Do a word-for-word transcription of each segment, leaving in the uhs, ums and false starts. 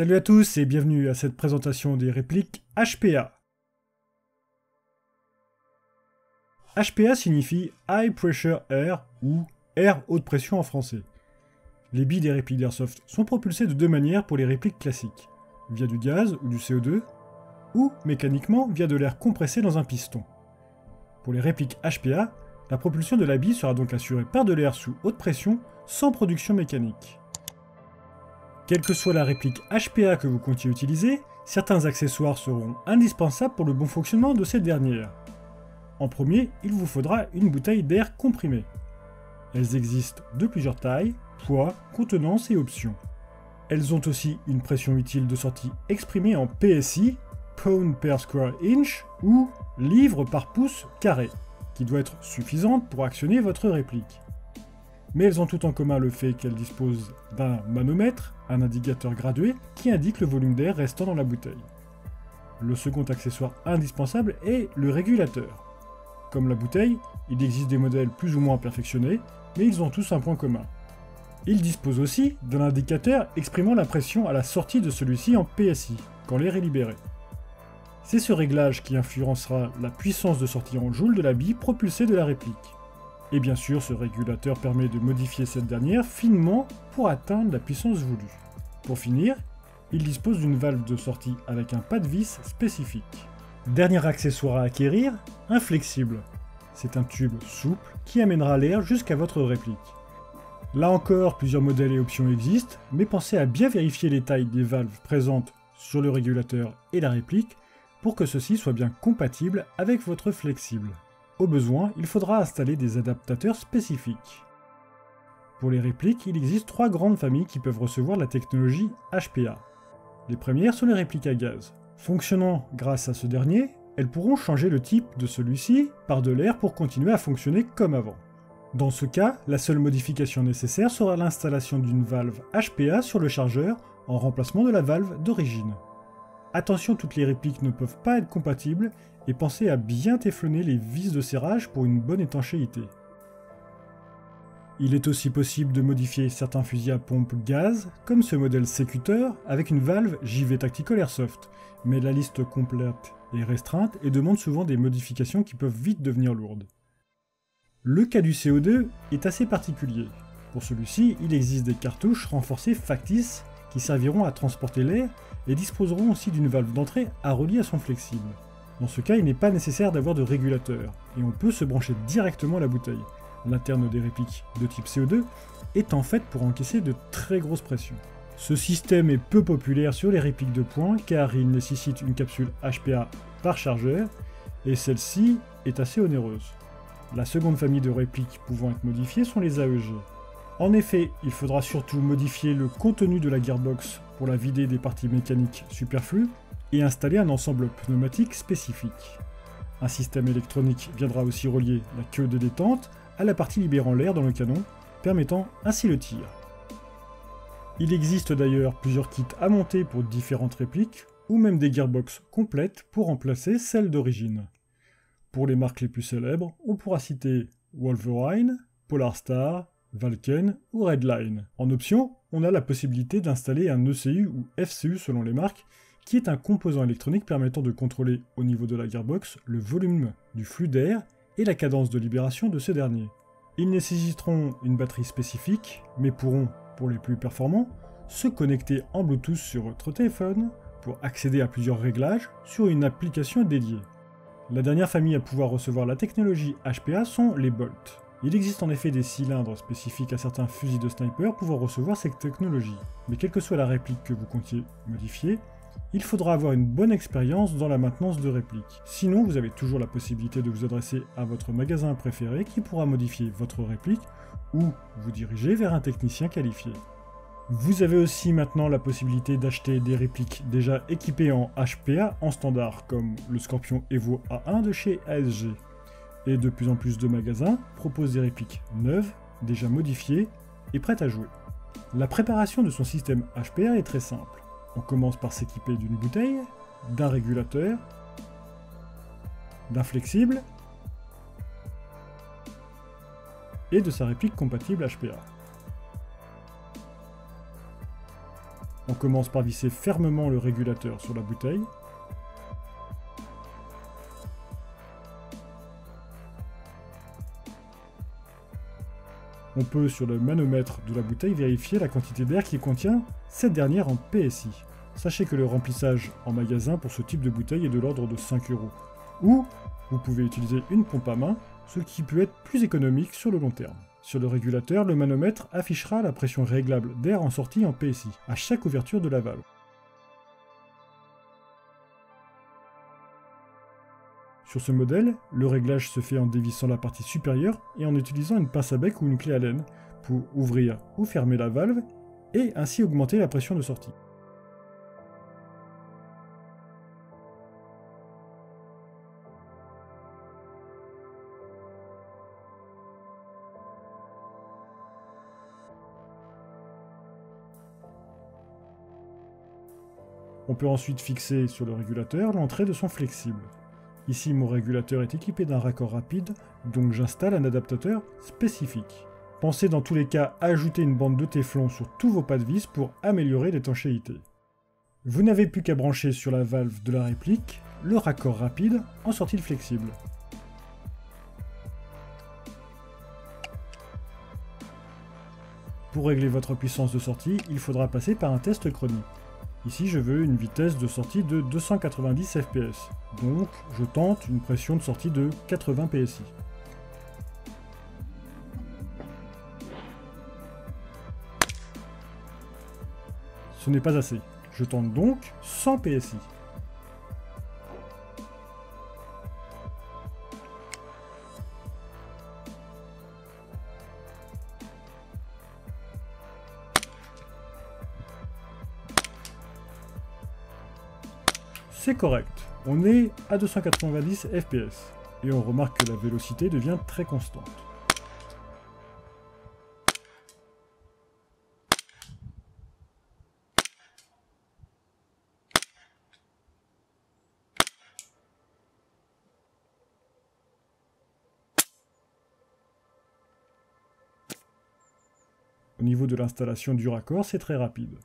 Salut à tous et bienvenue à cette présentation des répliques H P A. H P A signifie High Pressure Air ou Air haute pression en français. Les billes des répliques d'airsoft sont propulsées de deux manières pour les répliques classiques, via du gaz ou du C O deux, ou mécaniquement via de l'air compressé dans un piston. Pour les répliques H P A, la propulsion de la bille sera donc assurée par de l'air sous haute pression sans production mécanique. Quelle que soit la réplique H P A que vous comptiez utiliser, certains accessoires seront indispensables pour le bon fonctionnement de ces dernières. En premier, il vous faudra une bouteille d'air comprimé. Elles existent de plusieurs tailles, poids, contenance et options. Elles ont aussi une pression utile de sortie exprimée en P S I, Pound per Square Inch, ou livre par pouce carré, qui doit être suffisante pour actionner votre réplique. Mais elles ont tout en commun le fait qu'elles disposent d'un manomètre, un indicateur gradué, qui indique le volume d'air restant dans la bouteille. Le second accessoire indispensable est le régulateur. Comme la bouteille, il existe des modèles plus ou moins perfectionnés, mais ils ont tous un point commun. Ils disposent aussi d'un indicateur exprimant la pression à la sortie de celui-ci en P S I, quand l'air est libéré. C'est ce réglage qui influencera la puissance de sortie en joules de la bille propulsée de la réplique. Et bien sûr, ce régulateur permet de modifier cette dernière finement pour atteindre la puissance voulue. Pour finir, il dispose d'une valve de sortie avec un pas de vis spécifique. Dernier accessoire à acquérir, un flexible. C'est un tube souple qui amènera l'air jusqu'à votre réplique. Là encore, plusieurs modèles et options existent, mais pensez à bien vérifier les tailles des valves présentes sur le régulateur et la réplique pour que ceci soit bien compatible avec votre flexible. Au besoin, il faudra installer des adaptateurs spécifiques. Pour les répliques, il existe trois grandes familles qui peuvent recevoir la technologie H P A. Les premières sont les répliques à gaz. Fonctionnant grâce à ce dernier, elles pourront changer le type de celui-ci par de l'air pour continuer à fonctionner comme avant. Dans ce cas, la seule modification nécessaire sera l'installation d'une valve H P A sur le chargeur en remplacement de la valve d'origine. Attention, toutes les répliques ne peuvent pas être compatibles et pensez à bien téflonner les vis de serrage pour une bonne étanchéité. Il est aussi possible de modifier certains fusils à pompe gaz, comme ce modèle Secutor avec une valve J V Tactical Airsoft, mais la liste complète est restreinte et demande souvent des modifications qui peuvent vite devenir lourdes. Le cas du C O deux est assez particulier. Pour celui-ci, il existe des cartouches renforcées factices qui serviront à transporter l'air et disposeront aussi d'une valve d'entrée à relier à son flexible. Dans ce cas, il n'est pas nécessaire d'avoir de régulateur, et on peut se brancher directement à la bouteille. L'interne des répliques de type C O deux est en fait pour encaisser de très grosses pressions. Ce système est peu populaire sur les répliques de poing car il nécessite une capsule H P A par chargeur, et celle-ci est assez onéreuse. La seconde famille de répliques pouvant être modifiées sont les A E G. En effet, il faudra surtout modifier le contenu de la gearbox pour la vider des parties mécaniques superflues et installer un ensemble pneumatique spécifique. Un système électronique viendra aussi relier la queue de détente à la partie libérant l'air dans le canon, permettant ainsi le tir. Il existe d'ailleurs plusieurs kits à monter pour différentes répliques ou même des gearbox complètes pour remplacer celles d'origine. Pour les marques les plus célèbres, on pourra citer Wolverine, Polarstar, Valken ou Redline. En option, on a la possibilité d'installer un E C U ou F C U selon les marques, qui est un composant électronique permettant de contrôler au niveau de la gearbox le volume du flux d'air et la cadence de libération de ce dernier. Ils nécessiteront une batterie spécifique, mais pourront, pour les plus performants, se connecter en Bluetooth sur votre téléphone pour accéder à plusieurs réglages sur une application dédiée. La dernière famille à pouvoir recevoir la technologie H P A sont les Bolt. Il existe en effet des cylindres spécifiques à certains fusils de sniper pouvant recevoir cette technologie, mais quelle que soit la réplique que vous comptiez modifier, il faudra avoir une bonne expérience dans la maintenance de répliques. Sinon, vous avez toujours la possibilité de vous adresser à votre magasin préféré qui pourra modifier votre réplique ou vous diriger vers un technicien qualifié. Vous avez aussi maintenant la possibilité d'acheter des répliques déjà équipées en H P A en standard, comme le Scorpion Evo A un de chez A S G. Et de plus en plus de magasins proposent des répliques neuves, déjà modifiées et prêtes à jouer. La préparation de son système H P A est très simple. On commence par s'équiper d'une bouteille, d'un régulateur, d'un flexible et de sa réplique compatible H P A. On commence par visser fermement le régulateur sur la bouteille. On peut, sur le manomètre de la bouteille, vérifier la quantité d'air qui contient cette dernière en P S I. Sachez que le remplissage en magasin pour ce type de bouteille est de l'ordre de cinq euros. Ou, vous pouvez utiliser une pompe à main, ce qui peut être plus économique sur le long terme. Sur le régulateur, le manomètre affichera la pression réglable d'air en sortie en P S I, à chaque ouverture de la valve. Sur ce modèle, le réglage se fait en dévissant la partie supérieure et en utilisant une pince à bec ou une clé Allen pour ouvrir ou fermer la valve et ainsi augmenter la pression de sortie. On peut ensuite fixer sur le régulateur l'entrée de son flexible. Ici, mon régulateur est équipé d'un raccord rapide, donc j'installe un adaptateur spécifique. Pensez dans tous les cas à ajouter une bande de téflon sur tous vos pas de vis pour améliorer l'étanchéité. Vous n'avez plus qu'à brancher sur la valve de la réplique le raccord rapide en sortie de flexible. Pour régler votre puissance de sortie, il faudra passer par un test chronique. Ici, je veux une vitesse de sortie de deux cent quatre-vingt-dix F P S, donc je tente une pression de sortie de quatre-vingts P S I. Ce n'est pas assez, je tente donc cent P S I. C'est correct, on est à deux cent quatre-vingt-dix F P S, et on remarque que la vélocité devient très constante. Au niveau de l'installation du raccord, c'est très rapide.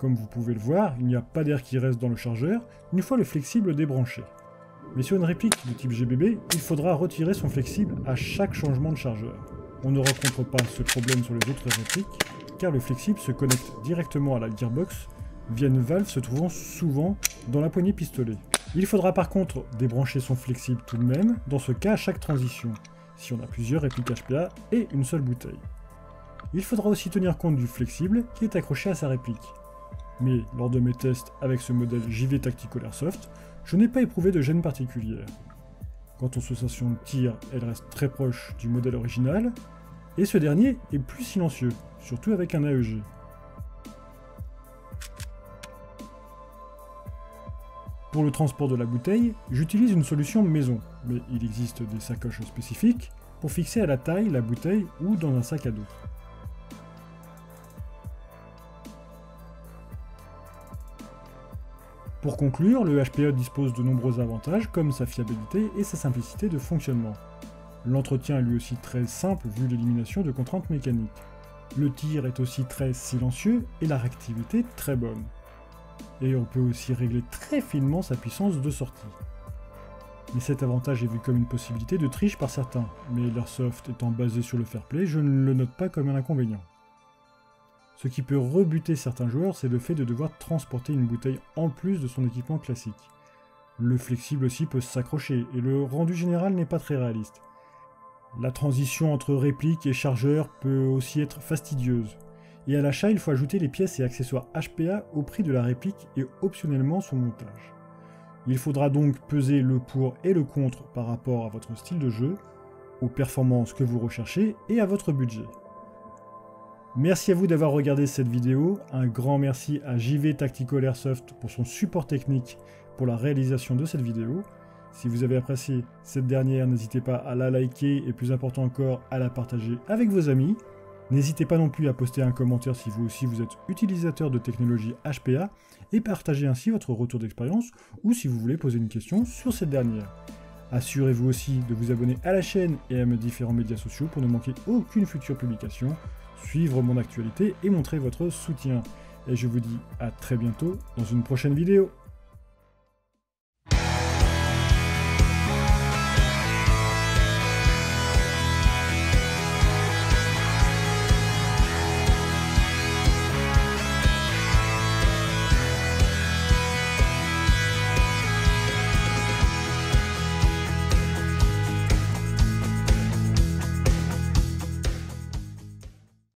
Comme vous pouvez le voir, il n'y a pas d'air qui reste dans le chargeur une fois le flexible débranché. Mais sur une réplique de type G B B, il faudra retirer son flexible à chaque changement de chargeur. On ne rencontre pas ce problème sur les autres répliques, car le flexible se connecte directement à la gearbox via une valve se trouvant souvent dans la poignée pistolet. Il faudra par contre débrancher son flexible tout de même, dans ce cas à chaque transition, si on a plusieurs répliques H P A et une seule bouteille. Il faudra aussi tenir compte du flexible qui est accroché à sa réplique. Mais lors de mes tests avec ce modèle J V Tactical Airsoft, je n'ai pas éprouvé de gêne particulière. Quant aux sensations de tir, elles restent très proches du modèle original, et ce dernier est plus silencieux, surtout avec un A E G. Pour le transport de la bouteille, j'utilise une solution maison, mais il existe des sacoches spécifiques pour fixer à la taille la bouteille ou dans un sac à dos. Pour conclure, le H P E dispose de nombreux avantages comme sa fiabilité et sa simplicité de fonctionnement. L'entretien est lui aussi très simple vu l'élimination de contraintes mécaniques. Le tir est aussi très silencieux et la réactivité très bonne. Et on peut aussi régler très finement sa puissance de sortie. Mais cet avantage est vu comme une possibilité de triche par certains, mais l'airsoft étant basé sur le fair play, je ne le note pas comme un inconvénient. Ce qui peut rebuter certains joueurs, c'est le fait de devoir transporter une bouteille en plus de son équipement classique. Le flexible aussi peut s'accrocher, et le rendu général n'est pas très réaliste. La transition entre réplique et chargeur peut aussi être fastidieuse. Et à l'achat, il faut ajouter les pièces et accessoires H P A au prix de la réplique et optionnellement son montage. Il faudra donc peser le pour et le contre par rapport à votre style de jeu, aux performances que vous recherchez et à votre budget. Merci à vous d'avoir regardé cette vidéo, un grand merci à J V Tactical Airsoft pour son support technique pour la réalisation de cette vidéo. Si vous avez apprécié cette dernière, n'hésitez pas à la liker et plus important encore, à la partager avec vos amis. N'hésitez pas non plus à poster un commentaire si vous aussi vous êtes utilisateur de technologie H P A et partagez ainsi votre retour d'expérience ou si vous voulez poser une question sur cette dernière. Assurez-vous aussi de vous abonner à la chaîne et à mes différents médias sociaux pour ne manquer aucune future publication, suivre mon actualité et montrer votre soutien. Et je vous dis à très bientôt dans une prochaine vidéo.